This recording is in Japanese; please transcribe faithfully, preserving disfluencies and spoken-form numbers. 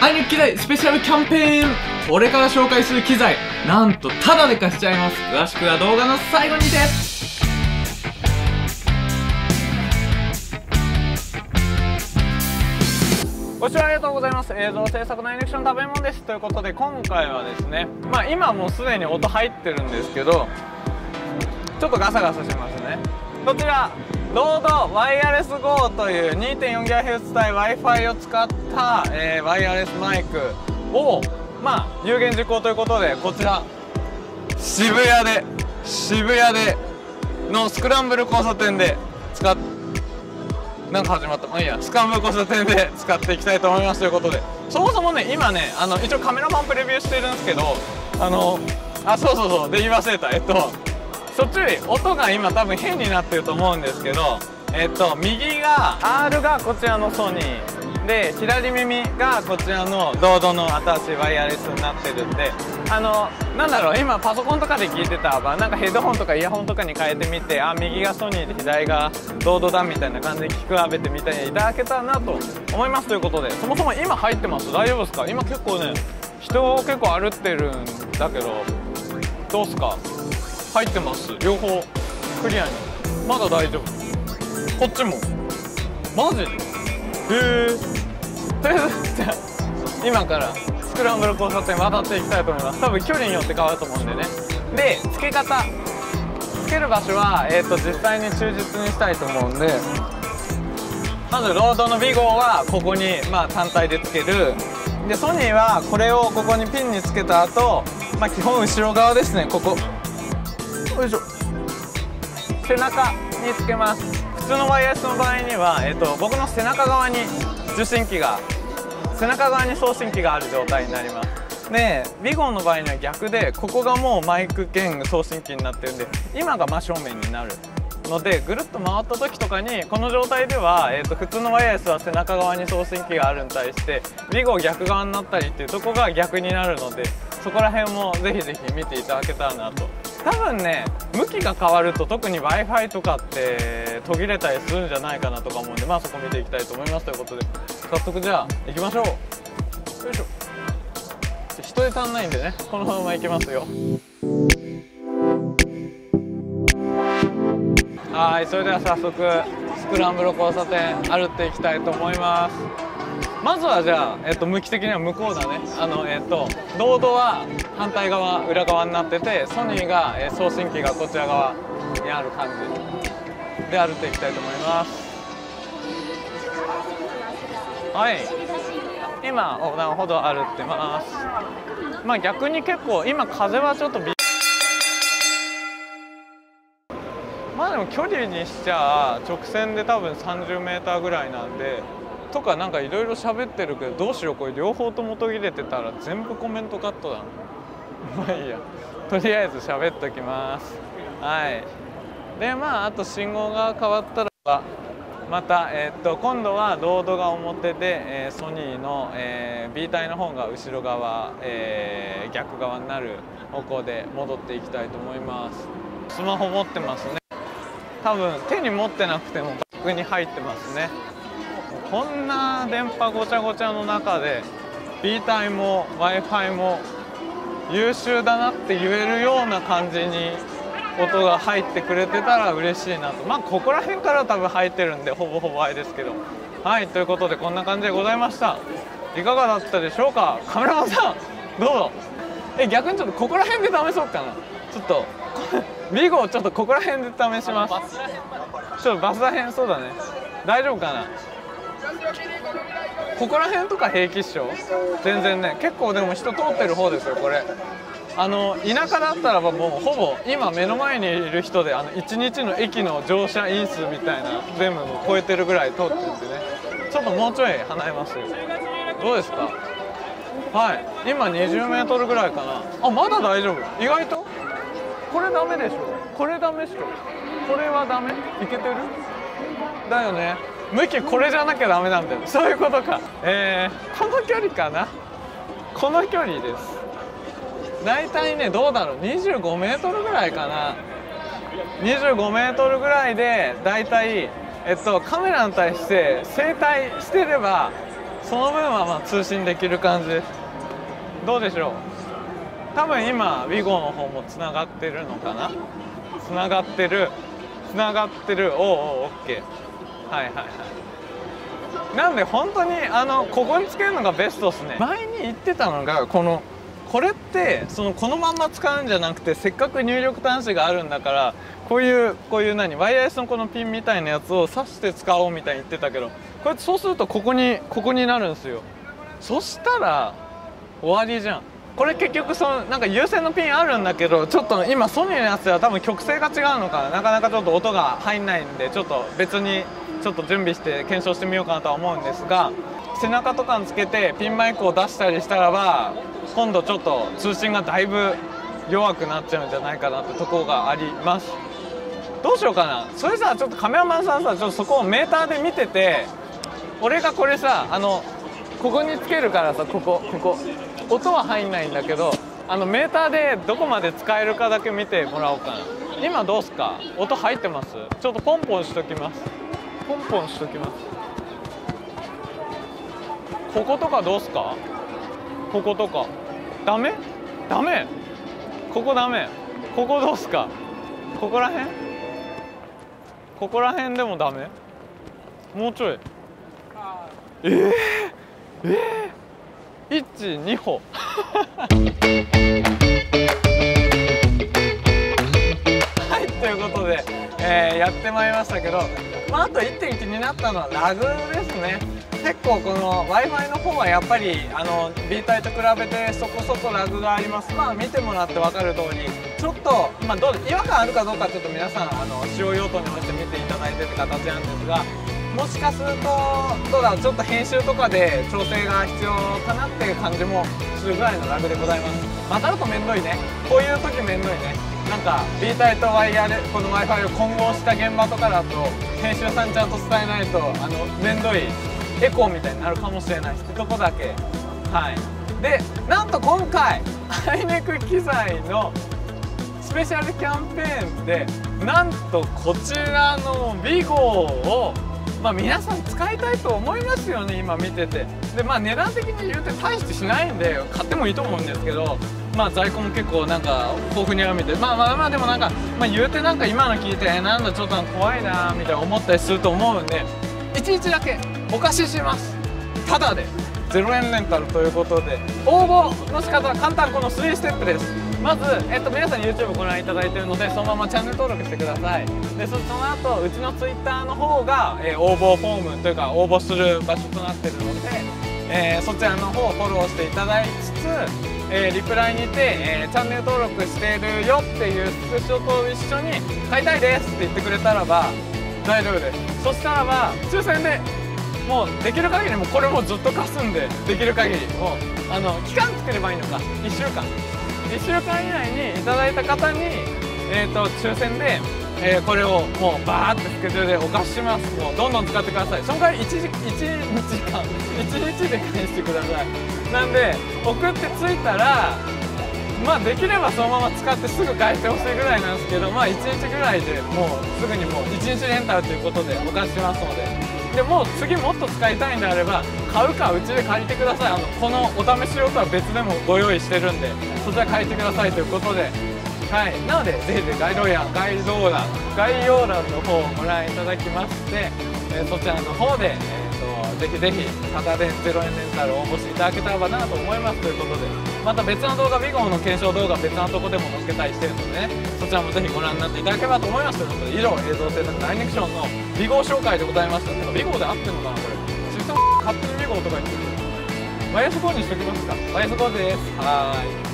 愛の機材スペシャルキャンペーン、これから紹介する機材、なんとタダで貸しちゃいます。詳しくは動画の最後にて。ご視聴ありがとうございます。映像制作の愛の機の食べ物です。ということで今回はですね、まあ今もうすでに音入ってるんですけど、ちょっとガサガサしますね。こちらロードワイヤレス ゴー という にてんよんギガヘルツ 帯 Wi-Fi を使った、えー、ワイヤレスマイクを、まあ、有言実行ということで、こちら渋谷で渋谷でのスクランブル交差点で使っなんか始まった、まあいいや、スクランブル交差点で使っていきたいと思います。ということで、そもそもね、今ね、あの一応カメラマンプレビューしてるんですけど、あのあそうそうそうで言い忘れた。えっとそっちより音が今多分変になってると思うんですけど、えっと右が アール がこちらのソニーで、左耳がこちらのロードの新しいワイヤレスになってるんで、あのなんだろう、今パソコンとかで聞いてた場合、なんかヘッドホンとかイヤホンとかに変えてみて、あ右がソニーで左がロードだみたいな感じで聞き比べてみていただけたらなと思います。ということで、そもそも今入ってます、大丈夫ですか？今結構ね、人結構歩ってるんだけど、どうすか？入ってます、両方クリアに。まだ大丈夫、こっちもマジで。へえ。とりあえずじゃあ今からスクランブル交差点渡っていきたいと思います。多分距離によって変わると思うんでね。で付け方、付ける場所は、えー、と実際に忠実にしたいと思うんで、まずロードの ブイゴ はここに、まあ、単体で付ける。でソニーはこれをここにピンにつけた後、まあ基本後ろ側ですね、ここ、よいしょ、背中につけます。普通のワイヤレスの場合には、えー、と僕の背中側に受信機が背中側に送信機がある状態になります。で ブイゴ の場合には逆で、ここがもうマイク兼送信機になってるんで、今が真正面になるので、ぐるっと回った時とかにこの状態では、えー、と普通のワイヤレスは背中側に送信機があるに対して ブイゴ 逆側になったりっていうとこが逆になるので、そこら辺もぜひぜひ見ていただけたらなと。多分ね、向きが変わると特に Wi-Fi とかって途切れたりするんじゃないかなとか思うんで、まあそこ見ていきたいと思います。ということで早速じゃあ行きましょう。よいしょ、人で足んないんでね、このまま行きますよ。はい、それでは早速スクランブル交差点歩っていきたいと思います。まずはじゃあ、えっと、向き的には向こうだね。あのえっとロードは反対側、裏側になってて、ソニーが、えー、送信機がこちら側にある感じで歩いていきたいと思います。はい、今横断歩道歩ってます。まあ逆に結構今風はちょっとびまあでも距離にしちゃ直線で多分 さんじゅうメートル ぐらいなんでとか、なんかいろいろ喋ってるけど、どうしよう、これ両方とも途切れてたら全部コメントカットだな。まあいいや、とりあえず喋っときます。はい、でまああと信号が変わったらまた、えっと今度はロードが表で、えー、ソニーの、えー、B 帯の方が後ろ側、えー、逆側になる方向で戻っていきたいと思います。スマホ持ってますね、多分手に持ってなくてもバッグに入ってますね。こんな電波ごちゃごちゃの中で B 帯も Wi-Fi も優秀だなって言えるような感じに音が入ってくれてたら嬉しいなと。まあここら辺から多分入ってるんでほぼほぼあれですけど。はい、ということでこんな感じでございました。いかがだったでしょうか、カメラマンさんどうぞ。え逆にちょっとここら辺で試そうかな。ちょっと ブイゴ をちょっとここら辺で試します。ちょっとバスら辺、そうだね、大丈夫かな。ここら辺とか平気っしょ全然ね。結構でも人通ってる方ですよこれ。あの田舎だったらばもうほぼ今目の前にいる人で、あのいちにちの駅の乗車員数みたいな全部も超えてるぐらい通ってるんでね。ちょっともうちょい離れますよ。どうですか。はい、今 にじゅうメートル ぐらいかな。あまだ大丈夫、意外と。これダメでしょ、これダメっしょ、これはダメ、いけてるだよね。向きこれじゃなきゃダメなんだよ、そういうことか。えー、この距離かな、この距離です。大体ね、どうだろう、にじゅうごメートル ぐらいかな。にじゅうごメートル ぐらいで大体、えっと、カメラに対して正対してればその分はまあ通信できる感じです。どうでしょう、多分今 ウィゴ の方もつながってるのかな、つながってるつながってる、おーおー OK、 はいはいはい。なんで本当にあのここにつけるのがベストっすね。前に言ってたのがこのこれってそのこのまんま使うんじゃなくて、せっかく入力端子があるんだからこういうこういう何ワイヤレスのこのピンみたいなやつを挿して使おうみたいに言ってたけど、これそうするとここにここになるんですよ。そしたら終わりじゃん。これ結局そのなんか有線のピンあるんだけど、ちょっと今ソニーのやつは多分曲線が違うのかな、なかなかちょっと音が入んないんで、ちょっと別にちょっと準備して検証してみようかなとは思うんですが、背中とかにつけてピンマイクを出したりしたらば今度ちょっと通信がだいぶ弱くなっちゃうんじゃないかなってところがあります。どうしようかな、それさちょっとカメラマンさんさちょっとそこをメーターで見てて、俺がこれさあのここにつけるからさ、ここここ音は入んないんだけど、あのメーターでどこまで使えるかだけ見てもらおうかな。今どうすか、音入ってます？ちょっとポンポンしときます。ポンポンしときます。こことかどうすか？こことかダメ？ダメ？ここダメ？ここどうすか？ここら辺？ここら辺でもダメ？もうちょい。えー、えーいち、にほはい、ということで、えー、やってまいりましたけど、まあ、あといってん気になったのはラグですね。結構この Wi-Fi の方はやっぱりあの B 帯と比べてそこそこラグがあります。まあ見てもらって分かる通り、ちょっと、まあ、どう違和感あるかどうかちょっと皆さんあの使用用途に応じて見ていただいてって形なんですが、もしかするとどうだろう、ちょっと編集とかで調整が必要かなっていう感じもするぐらいのラグでございます。またあるとめんどいね、こういう時めんどいね。なんか B 帯とワイヤレスこの Wi-Fi を混合した現場とかだと編集さんちゃんと伝えないとあのめんどいエコーみたいになるかもしれないってとこだけ。はい、でなんと今回アイネク機材のスペシャルキャンペーンでなんとこちらの ウィゴ をまあ皆さん使いたいと思いますよね、今見てて。でまあ値段的に言うて大してしないんで買ってもいいと思うんですけど、まあ在庫も結構なんか豊富にあるみたいで、まあまあまあでもなんか、まあ、言うてなんか今の聞いてなんだちょっと怖いなーみたいな思ったりすると思うんで、いちにちだけお貸しします。ただでゼロえんレンタルということで、応募の仕方は簡単、このスリーステップです。まず、えっと、皆さん ユーチューブ ご覧いただいているのでそのままチャンネル登録してください。で そ, その後うちの ツイッター の方が、えー、応募フォームというか応募する場所となっているので、えー、そちらの方をフォローしていただいつつ、えー、リプライにて、えー「チャンネル登録してるよ」っていうスクショと一緒に「買いたいです」って言ってくれたらば大丈夫です。そしたらば抽選でもうできる限りもうこれもずっと貸すんで、できる限りもうあの期間作ればいいのか、いっしゅうかん。いっしゅうかん以内にいただいた方に、えー、と抽選で、えー、これをもうバーってスケジュールでお貸しします。もうどんどん使ってください。その代わりいちじかんいちにちで返してください。なんで送ってついたらまあできればそのまま使ってすぐ返してほしいぐらいなんですけど、まあいちにちぐらいでもうすぐにもういちにちレンタルということでお貸ししますので。でもう次もっと使いたいんであれば買うかうちで借りてください。あのこのお試し用とは別でもご用意してるんでそちら借りてくださいということで、はい、なのでぜひぜひ概要欄概要欄概要欄の方をご覧いただきまして、えー、そちらの方で、えー、とぜひぜひタダでゼロえんレンタルを応募していただけたらばなと思いますということで、また別の動画 ウィゴ の検証動画別のとこでも載っけたりしてるので、ね、そちらもぜひご覧になっていただければと思いますということで、以上映像制作アイネクションの ウィゴ 紹介でございました。 ウィゴ で合ってるのかな、これシフト勝手に ウィゴ とか言ってる。ワイヤレス フォー にしときますか。ワイヤレス フォー です。はーい。